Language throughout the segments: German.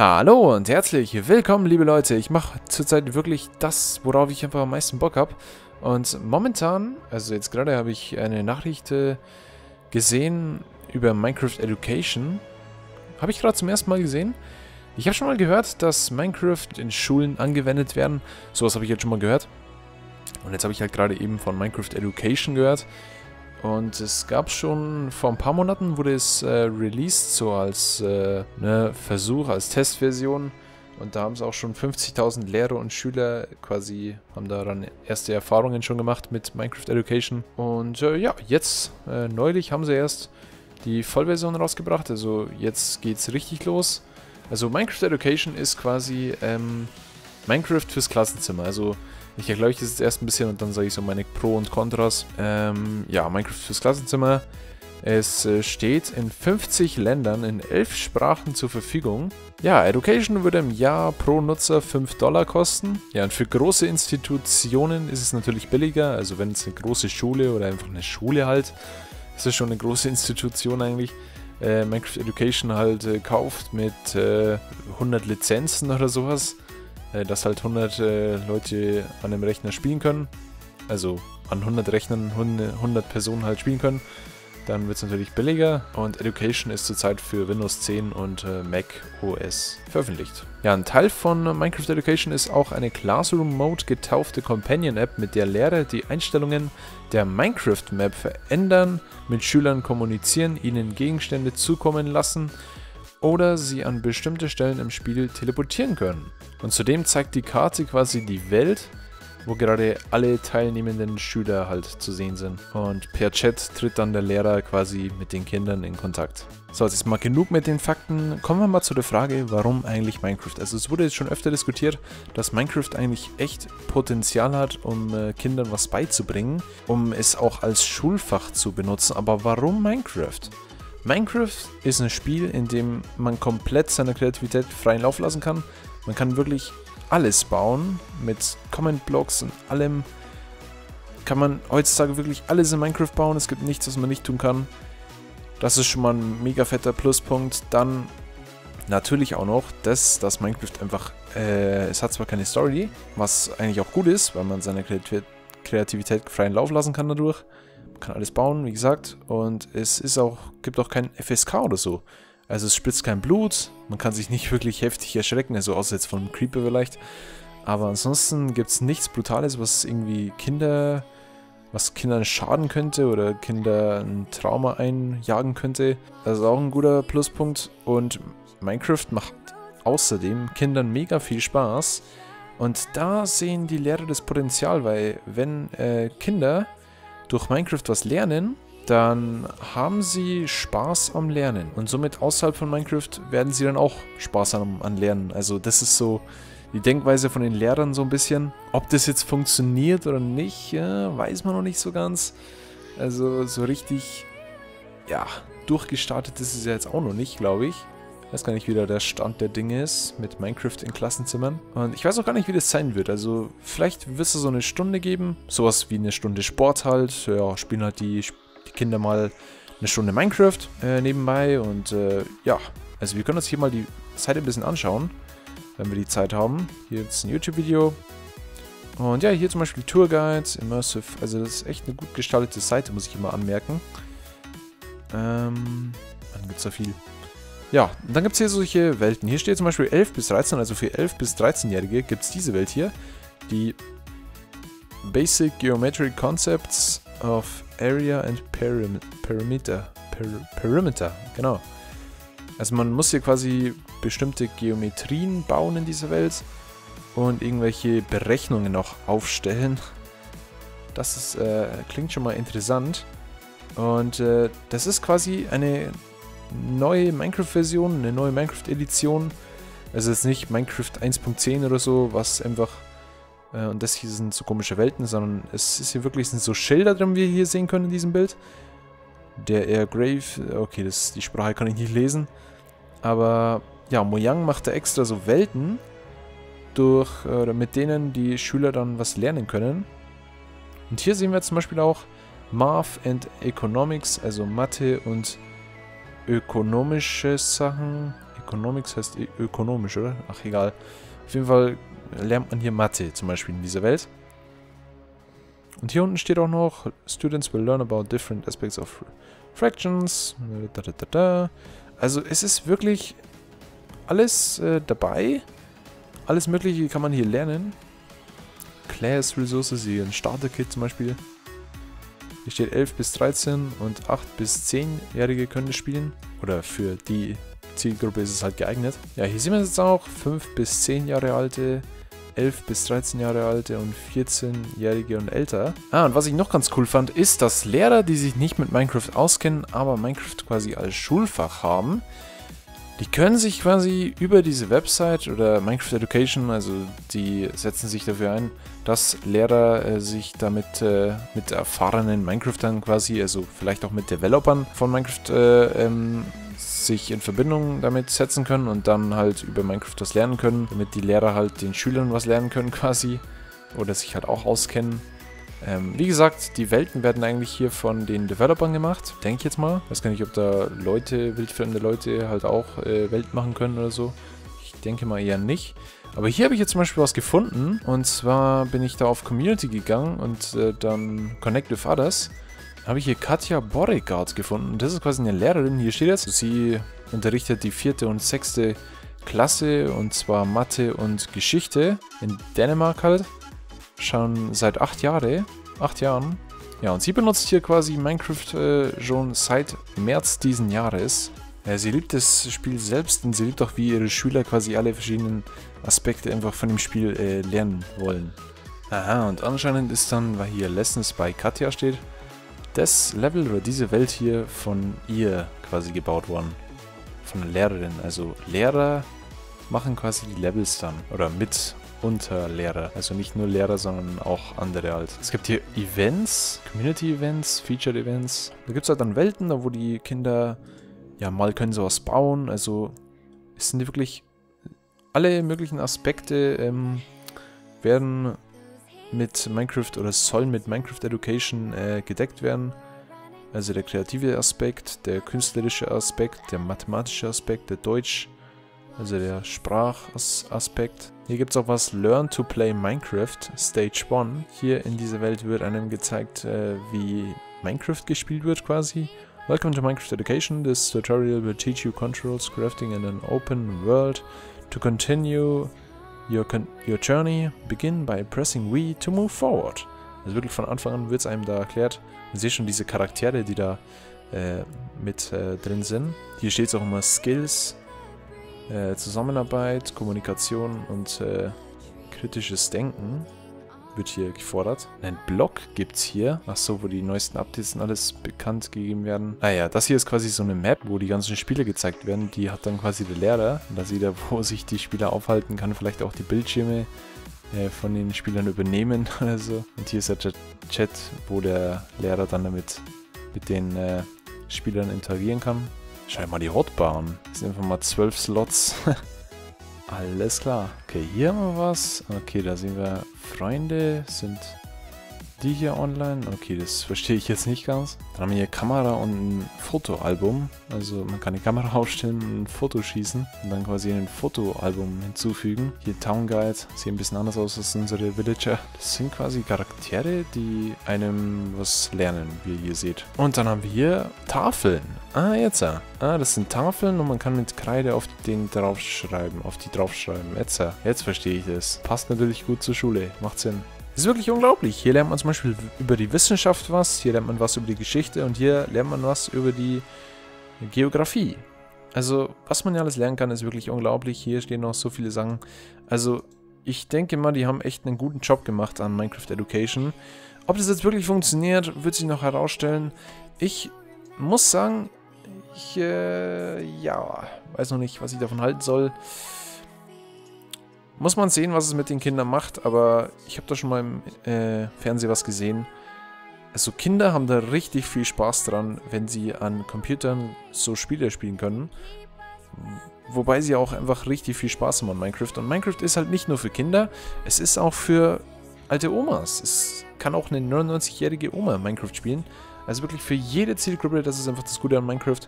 Hallo und herzlich willkommen, liebe Leute. Ich mache zurzeit wirklich das, worauf ich einfach am meisten Bock habe. Und momentan, also jetzt gerade habe ich eine Nachricht gesehen über Minecraft Education. Habe ich gerade zum ersten Mal gesehen. Ich habe schon mal gehört, dass Minecraft in Schulen angewendet werden. Sowas habe ich jetzt schon mal gehört. Und jetzt habe ich halt gerade eben von Minecraft Education gehört. Und es gab schon vor ein paar Monaten, wurde es released, so als ne, Versuch, als Testversion. Und da haben es auch schon 50.000 Lehrer und Schüler quasi, haben daran erste Erfahrungen schon gemacht mit Minecraft Education. Und ja, jetzt, neulich haben sie erst die Vollversion rausgebracht, also jetzt geht's richtig los. Also Minecraft Education ist quasi Minecraft fürs Klassenzimmer, also ich erkläre euch das jetzt erst ein bisschen und dann sage ich so meine Pro und Kontras. Ja, Minecraft fürs Klassenzimmer. Es steht in 50 Ländern in 11 Sprachen zur Verfügung. Ja, Education würde im Jahr pro Nutzer $5 kosten. Ja, und für große Institutionen ist es natürlich billiger. Also wenn es eine große Schule oder einfach eine Schule halt, ist es schon eine große Institution eigentlich. Minecraft Education halt kauft mit 100 Lizenzen oder sowas. Dass halt 100 Leute an einem Rechner spielen können, also an 100 Rechnern 100 Personen halt spielen können, dann wird es natürlich billiger. Und Education ist zurzeit für Windows 10 und Mac OS veröffentlicht. Ja, ein Teil von Minecraft Education ist auch eine Classroom Mode getaufte Companion-App, mit der Lehrer die Einstellungen der Minecraft-Map verändern, mit Schülern kommunizieren, ihnen Gegenstände zukommen lassen oder sie an bestimmte Stellen im Spiel teleportieren können. Und zudem zeigt die Karte quasi die Welt, wo gerade alle teilnehmenden Schüler halt zu sehen sind. Und per Chat tritt dann der Lehrer quasi mit den Kindern in Kontakt. So, jetzt ist mal genug mit den Fakten. Kommen wir mal zu der Frage, warum eigentlich Minecraft? Also es wurde jetzt schon öfter diskutiert, dass Minecraft eigentlich echt Potenzial hat, um Kindern was beizubringen, um es auch als Schulfach zu benutzen. Aber warum Minecraft? Minecraft ist ein Spiel, in dem man komplett seiner Kreativität freien Lauf lassen kann. Man kann wirklich alles bauen, mit Command Blocks und allem kann man heutzutage wirklich alles in Minecraft bauen. Es gibt nichts, was man nicht tun kann. Das ist schon mal ein mega fetter Pluspunkt. Dann natürlich auch noch, dass Minecraft einfach, es hat zwar keine Story, was eigentlich auch gut ist, weil man seiner Kreativität freien Lauf lassen kann dadurch. Kann alles bauen, wie gesagt, und es ist auch, gibt auch kein FSK oder so. Also es spritzt kein Blut, man kann sich nicht wirklich heftig erschrecken, also außer jetzt von einem Creeper vielleicht. Aber ansonsten gibt es nichts Brutales, was irgendwie Kinder, was Kindern schaden könnte oder Kinder ein Trauma einjagen könnte. Das ist auch ein guter Pluspunkt. Und Minecraft macht außerdem Kindern mega viel Spaß. Und da sehen die Lehrer das Potenzial, weil wenn Kinder durch Minecraft was lernen, dann haben sie Spaß am Lernen. Und somit außerhalb von Minecraft werden sie dann auch Spaß an Lernen. Also das ist so die Denkweise von den Lehrern so ein bisschen. Ob das jetzt funktioniert oder nicht, ja, weiß man noch nicht so ganz. Also so richtig, ja, durchgestartet ist es ja jetzt auch noch nicht, glaube ich. Ich weiß gar nicht, wie da der Stand der Dinge ist mit Minecraft in Klassenzimmern. Und ich weiß auch gar nicht, wie das sein wird. Also vielleicht wirst du so eine Stunde geben. Sowas wie eine Stunde Sport halt. Ja, spielen halt die Kinder mal eine Stunde Minecraft nebenbei. Und ja, also wir können uns hier mal die Seite ein bisschen anschauen, wenn wir die Zeit haben. Hier ist ein YouTube-Video. Und ja, hier zum Beispiel Tourguides, Immersive. Also das ist echt eine gut gestaltete Seite, muss ich immer anmerken. Dann gibt es da viel. Ja, und dann gibt es hier solche Welten. Hier steht zum Beispiel 11 bis 13, also für 11 bis 13-Jährige gibt es diese Welt hier. Die Basic Geometric Concepts of Area and Perimeter. Perimeter, genau. Also man muss hier quasi bestimmte Geometrien bauen in dieser Welt und irgendwelche Berechnungen auch aufstellen. Das ist, klingt schon mal interessant. Und das ist quasi eine neue Minecraft-Version, eine neue Minecraft-Edition. Also jetzt nicht Minecraft 1.10 oder so, was einfach und das hier sind so komische Welten, sondern es ist hier wirklich, sind so Schilder drin, wie wir hier sehen können in diesem Bild. Der Air Grave, okay, das, die Sprache kann ich nicht lesen. Aber ja, Mojang macht da extra so Welten, durch, oder mit denen die Schüler dann was lernen können. Und hier sehen wir zum Beispiel auch Math and Economics, also Mathe und ökonomische Sachen, Economics heißt ökonomisch, oder? Ach, egal. Auf jeden Fall lernt man hier Mathe, zum Beispiel in dieser Welt. Und hier unten steht auch noch, Students will learn about different aspects of fractions. Also es ist wirklich alles dabei. Alles Mögliche kann man hier lernen. Class Resources, hier ein Starter-Kit zum Beispiel. Hier steht 11 bis 13 und 8 bis 10-Jährige können das spielen. Oder für die Zielgruppe ist es halt geeignet. Ja, hier sehen wir jetzt auch 5 bis 10 Jahre alte, 11 bis 13 Jahre alte und 14-Jährige und älter. Ah, und was ich noch ganz cool fand, ist, dass Lehrer, die sich nicht mit Minecraft auskennen, aber Minecraft quasi als Schulfach haben, die können sich quasi über diese Website oder Minecraft Education, also die setzen sich dafür ein, dass Lehrer sich damit mit erfahrenen Minecraftern quasi, also vielleicht auch mit Developern von Minecraft sich in Verbindung damit setzen können und dann halt über Minecraft was lernen können, damit die Lehrer halt den Schülern was lernen können quasi oder sich halt auch auskennen. Wie gesagt, die Welten werden eigentlich hier von den Developern gemacht, denke ich jetzt mal. Ich weiß gar nicht, ob da Leute, wildfremde Leute halt auch Welt machen können oder so. Ich denke mal eher nicht. Aber hier habe ich jetzt zum Beispiel was gefunden. Und zwar bin ich da auf Community gegangen und dann Connect with Others. Habe ich hier Katja Borregaard gefunden. Das ist quasi eine Lehrerin. Hier steht jetzt, sie unterrichtet die 4. und 6. Klasse und zwar Mathe und Geschichte in Dänemark halt. Schon seit 8 Jahren. Ja, und sie benutzt hier quasi Minecraft schon seit März diesen Jahres. Sie liebt das Spiel selbst und sie liebt auch, wie ihre Schüler quasi alle verschiedenen Aspekte einfach von dem Spiel lernen wollen. Aha, und anscheinend ist dann, weil hier Lessons by Katja steht, das Level oder diese Welt hier von ihr quasi gebaut worden. Von der Lehrerin. Also Lehrer machen quasi die Levels dann. Oder mit Unterlehrer. Also nicht nur Lehrer, sondern auch andere halt. Es gibt hier Events, Community Events, Featured Events. Da gibt es halt dann Welten, da wo die Kinder ja mal können sowas bauen. Also es sind wirklich alle möglichen Aspekte werden mit Minecraft oder sollen mit Minecraft Education gedeckt werden. Also der kreative Aspekt, der künstlerische Aspekt, der mathematische Aspekt, der Deutsch, also der Sprachaspekt. Hier gibt es auch was, Learn to play Minecraft Stage 1. Hier in dieser Welt wird einem gezeigt, wie Minecraft gespielt wird quasi. Welcome to Minecraft Education. This tutorial will teach you controls, crafting in an open world. To continue your journey, begin by pressing W to move forward. Also wirklich von Anfang an wird es einem da erklärt. Man sieht schon diese Charaktere, die da mit drin sind. Hier steht es auch immer Skills. Zusammenarbeit, Kommunikation und kritisches Denken wird hier gefordert. Ein Blog gibt es hier. Achso, wo die neuesten Updates und alles bekannt gegeben werden. Naja, das hier ist quasi so eine Map, wo die ganzen Spiele gezeigt werden. Die hat dann quasi der Lehrer. Da sieht er, wo sich die Spieler aufhalten, kann vielleicht auch die Bildschirme von den Spielern übernehmen oder so. Und hier ist der Chat, wo der Lehrer dann damit mit den Spielern interagieren kann. Schau mal die Hotbahn. Das sind einfach mal 12 Slots. Alles klar. Okay, hier haben wir was. Okay, da sehen wir Freunde. Sind die hier online? Okay, das verstehe ich jetzt nicht ganz. Dann haben wir hier Kamera und ein Fotoalbum. Also man kann die Kamera aufstellen und ein Foto schießen. Und dann quasi ein Fotoalbum hinzufügen. Hier Town Guide. Sieht ein bisschen anders aus als unsere Villager. Das sind quasi Charaktere, die einem was lernen, wie ihr hier seht. Und dann haben wir hier Tafeln. Ah, jetzt. Ah, das sind Tafeln und man kann mit Kreide auf den draufschreiben. Auf die draufschreiben. Jetzt. Jetzt verstehe ich das. Passt natürlich gut zur Schule. Macht Sinn. Das ist wirklich unglaublich. Hier lernt man zum Beispiel über die Wissenschaft was, hier lernt man was über die Geschichte und hier lernt man was über die Geografie. Also, was man ja alles lernen kann, ist wirklich unglaublich. Hier stehen noch so viele Sachen. Also, ich denke mal, die haben echt einen guten Job gemacht an Minecraft Education. Ob das jetzt wirklich funktioniert, wird sich noch herausstellen. Ich muss sagen, ich ja, weiß noch nicht, was ich davon halten soll. Muss man sehen, was es mit den Kindern macht, aber ich habe da schon mal im Fernsehen was gesehen. Also Kinder haben da richtig viel Spaß dran, wenn sie an Computern so Spiele spielen können. Wobei sie auch einfach richtig viel Spaß haben an Minecraft. Und Minecraft ist halt nicht nur für Kinder, es ist auch für alte Omas. Es kann auch eine 99-jährige Oma Minecraft spielen. Also wirklich für jede Zielgruppe, das ist einfach das Gute an Minecraft.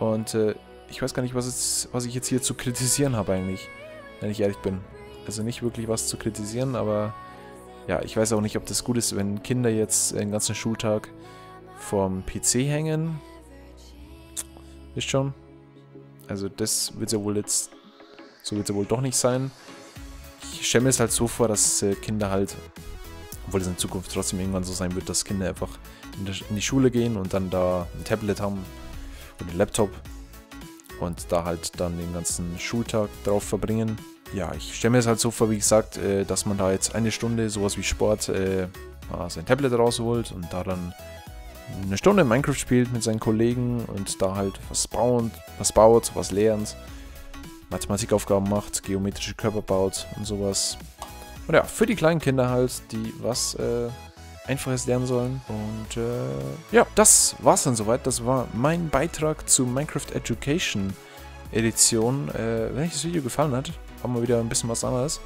Und Ich weiß gar nicht, was ich jetzt hier zu kritisieren habe eigentlich, wenn ich ehrlich bin. Also nicht wirklich was zu kritisieren, aber ja, ich weiß auch nicht, ob das gut ist, wenn Kinder jetzt den ganzen Schultag vom PC hängen. Wisst schon. Also das wird ja wohl jetzt, so wird es ja wohl doch nicht sein. Ich stelle mir es halt so vor, dass Kinder halt, obwohl es in Zukunft trotzdem irgendwann so sein wird, dass Kinder einfach in die Schule gehen und dann da ein Tablet haben oder einen Laptop und da halt dann den ganzen Schultag drauf verbringen. Ja, ich stelle mir es halt so vor, wie gesagt, dass man da jetzt eine Stunde sowas wie Sport sein Tablet rausholt und da dann eine Stunde Minecraft spielt mit seinen Kollegen und da halt was baut, was lernt, Mathematikaufgaben macht, geometrische Körper baut und sowas. Und ja, für die kleinen Kinder halt, die was Einfaches lernen sollen. Und ja, das war's dann soweit. Das war mein Beitrag zu Minecraft Education Edition. Wenn euch das Video gefallen hat, haben wir wieder ein bisschen was anderes,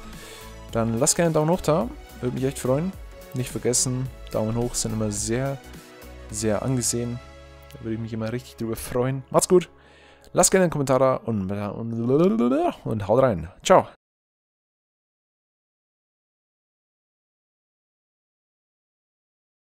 dann lasst gerne einen Daumen hoch da. Würde mich echt freuen. Nicht vergessen, Daumen hoch sind immer sehr, sehr angesehen. Da würde ich mich immer richtig drüber freuen. Macht's gut. Lasst gerne einen Kommentar da und haut rein. Ciao.